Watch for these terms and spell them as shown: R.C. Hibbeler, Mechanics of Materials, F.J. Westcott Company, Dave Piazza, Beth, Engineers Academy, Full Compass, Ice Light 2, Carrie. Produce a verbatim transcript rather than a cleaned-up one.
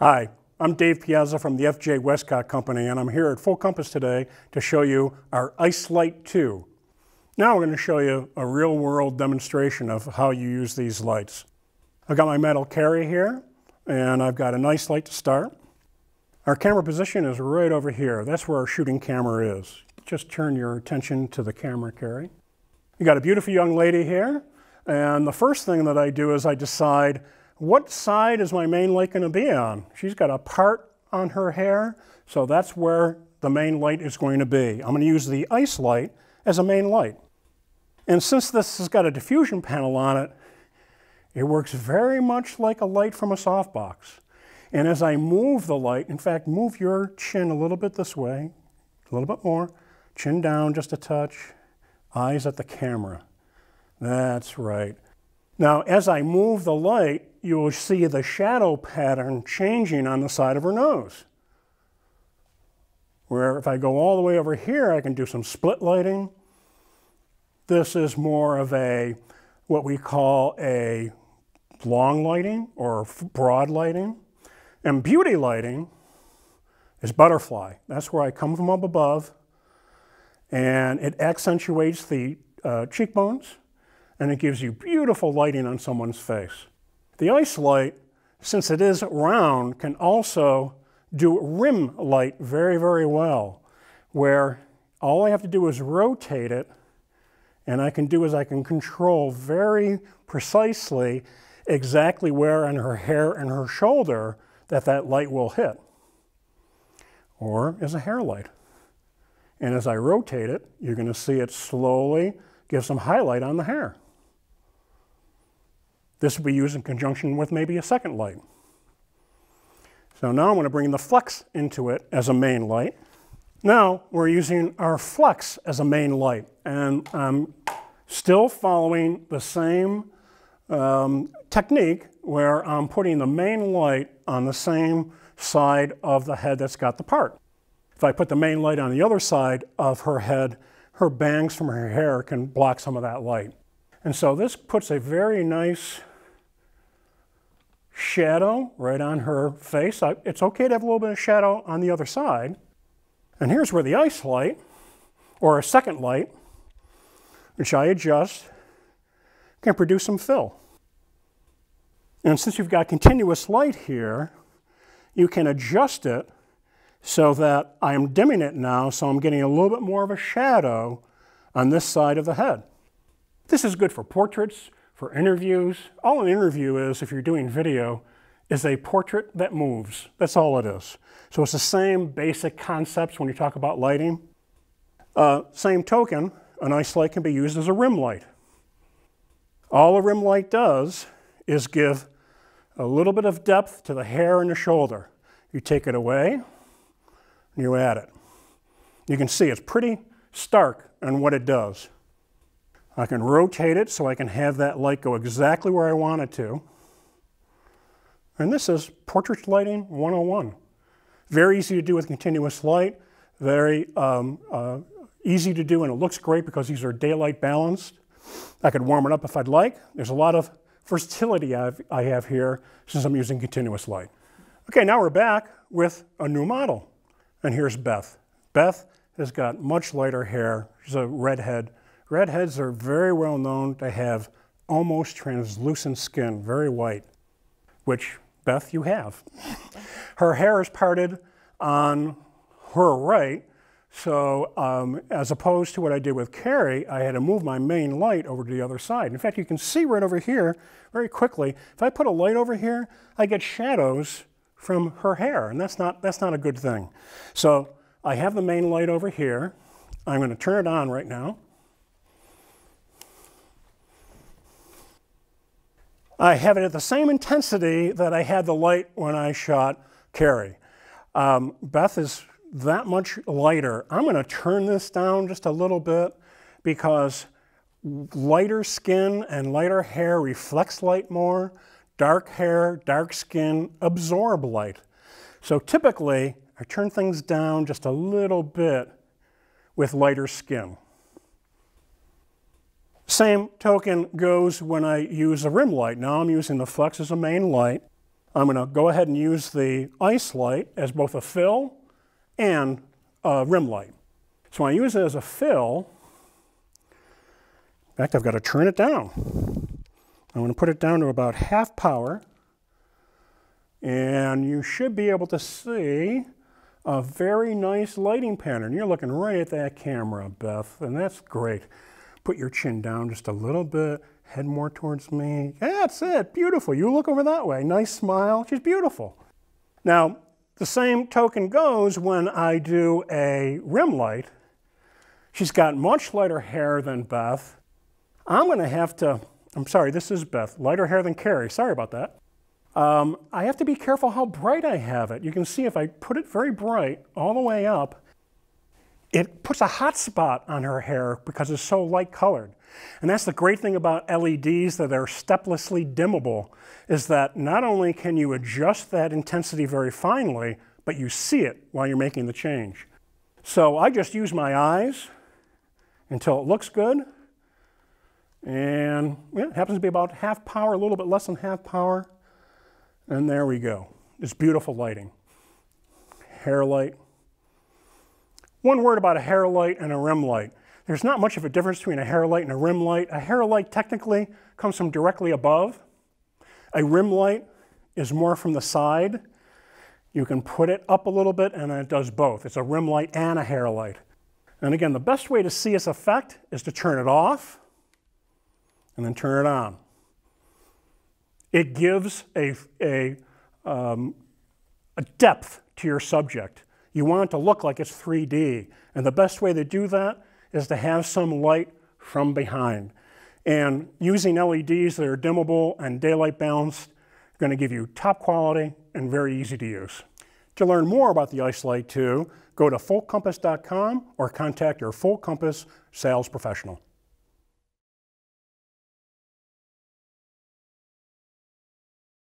Hi, I'm Dave Piazza from the F J Westcott Company, and I'm here at Full Compass today to show you our Ice Light two. Now we're going to show you a real-world demonstration of how you use these lights. I've got my metal Carrie here, and I've got an ice light to start. Our camera position is right over here. That's where our shooting camera is. Just turn your attention to the camera, Carrie. You got a beautiful young lady here, and the first thing that I do is I decide what side is my main light going to be on. She's got a part on her hair, so that's where the main light is going to be. I'm going to use the ice light as a main light. And since this has got a diffusion panel on it, it works very much like a light from a softbox. And as I move the light, in fact, move your chin a little bit this way, a little bit more, chin down just a touch, eyes at the camera. That's right. Now, as I move the light, you will see the shadow pattern changing on the side of her nose. Where if I go all the way over here, I can do some split lighting. This is more of a, what we call a long lighting or broad lighting. And beauty lighting is butterfly. That's where I come from up above, and it accentuates the uh, cheekbones, and it gives you beautiful lighting on someone's face. The ice light, since it is round, can also do rim light very, very well, where all I have to do is rotate it, and I can do is I can control very precisely exactly where on her hair and her shoulder that that light will hit, or as a hair light. And as I rotate it, you're going to see it slowly give some highlight on the hair. This will be used in conjunction with maybe a second light. So now I'm going to bring the flex into it as a main light. Now we're using our flex as a main light, and I'm still following the same um, technique where I'm putting the main light on the same side of the head that's got the part. If I put the main light on the other side of her head, her bangs from her hair can block some of that light. And so this puts a very nice shadow right on her face. I, it's okay to have a little bit of shadow on the other side. And here's where the ice light, or a second light, which I adjust, can produce some fill. And since you've got continuous light here, you can adjust it so that I'm dimming it now, so I'm getting a little bit more of a shadow on this side of the head. This is good for portraits, for interviews. All an interview is, if you're doing video, is a portrait that moves. That's all it is. So it's the same basic concepts when you talk about lighting. Uh, same token, an ice light can be used as a rim light. All a rim light does is give a little bit of depth to the hair and the shoulder. You take it away, and you add it. You can see it's pretty stark on what it does. I can rotate it so I can have that light go exactly where I want it to. And this is portrait lighting one oh one. Very easy to do with continuous light, very um, uh, easy to do, and it looks great because these are daylight balanced. I could warm it up if I'd like. There's a lot of versatility I've, I have here since I'm using continuous light. Okay, now we're back with a new model. And here's Beth. Beth has got much lighter hair. She's a redhead. Redheads are very well known to have almost translucent skin, very white, which, Beth, you have. Her hair is parted on her right, so um, as opposed to what I did with Carrie, I had to move my main light over to the other side. In fact, you can see right over here very quickly, if I put a light over here, I get shadows from her hair, and that's not, that's not a good thing. So I have the main light over here. I'm going to turn it on right now. I have it at the same intensity that I had the light when I shot Carrie. Um, Beth is that much lighter. I'm going to turn this down just a little bit because lighter skin and lighter hair reflects light more. Dark hair, dark skin absorb light. So typically, I turn things down just a little bit with lighter skin. Same token goes when I use a rim light. Now I'm using the flex as a main light. I'm going to go ahead and use the ice light as both a fill and a rim light. So when I use it as a fill, in fact, I've got to turn it down. I'm going to put it down to about half power, and you should be able to see a very nice lighting pattern. You're looking right at that camera, Beth, and that's great. Put your chin down just a little bit, head more towards me. That's it, beautiful. You look over that way, nice smile, just beautiful. Now, the same token goes when I do a rim light. She's got much lighter hair than Beth. I'm gonna have to, I'm sorry, this is Beth, lighter hair than Carrie, sorry about that. Um, I have to be careful how bright I have it. You can see if I put it very bright all the way up, it puts a hot spot on her hair because it's so light colored. And that's the great thing about L E Ds, that they're steplessly dimmable, is that not only can you adjust that intensity very finely, but you see it while you're making the change. So I just use my eyes until it looks good. And yeah, it happens to be about half power, a little bit less than half power. And there we go. It's beautiful lighting. Hair light. One word about a hair light and a rim light. There's not much of a difference between a hair light and a rim light. A hair light technically comes from directly above. A rim light is more from the side. You can put it up a little bit and it does both. It's a rim light and a hair light. And again, the best way to see its effect is to turn it off and then turn it on. It gives a, a, um, a depth to your subject. You want it to look like it's three D. And the best way to do that is to have some light from behind. And using L E Ds that are dimmable and daylight balanced are going to give you top quality and very easy to use. To learn more about the Ice Light two, go to full compass dot com or contact your Full Compass sales professional.